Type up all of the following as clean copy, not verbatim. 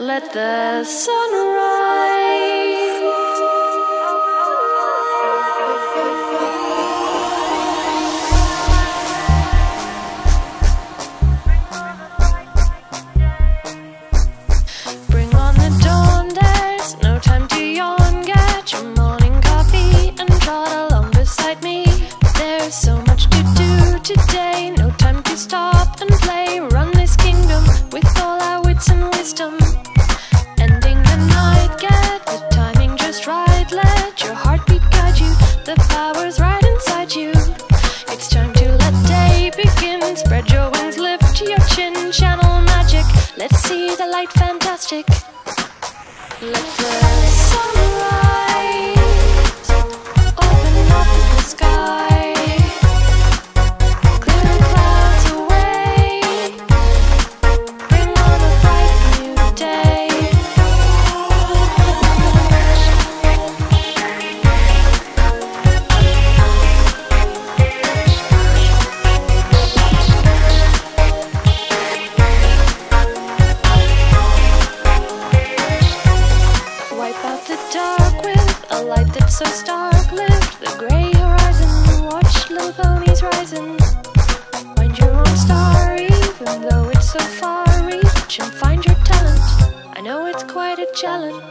Let the sun rise. Bring on the dawn, there's no time to yawn. Get your morning coffee and trot along beside me. There's so much to do today, no time to stop and play. Run this kingdom with all our wits and wisdom. Spread your wings, lift your chin, channel magic. Let's see the light, fantastic. Let the sun rise, open up the sky, clear the clouds away, bring on a bright new day. Light that's so stark, lift the grey horizon, watch little ponies rising. Find your own star, even though it's so far, reach and find your talent. I know it's quite a challenge.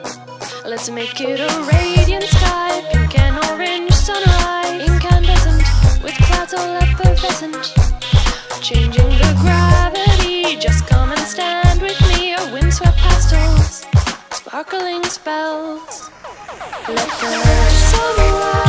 Let's make it a radiant sky, pink and orange sunrise, incandescent, with clouds all effervescent, changing the gravity. Just come and stand with me, a windswept pastels, sparkling spells. Let the sun rise.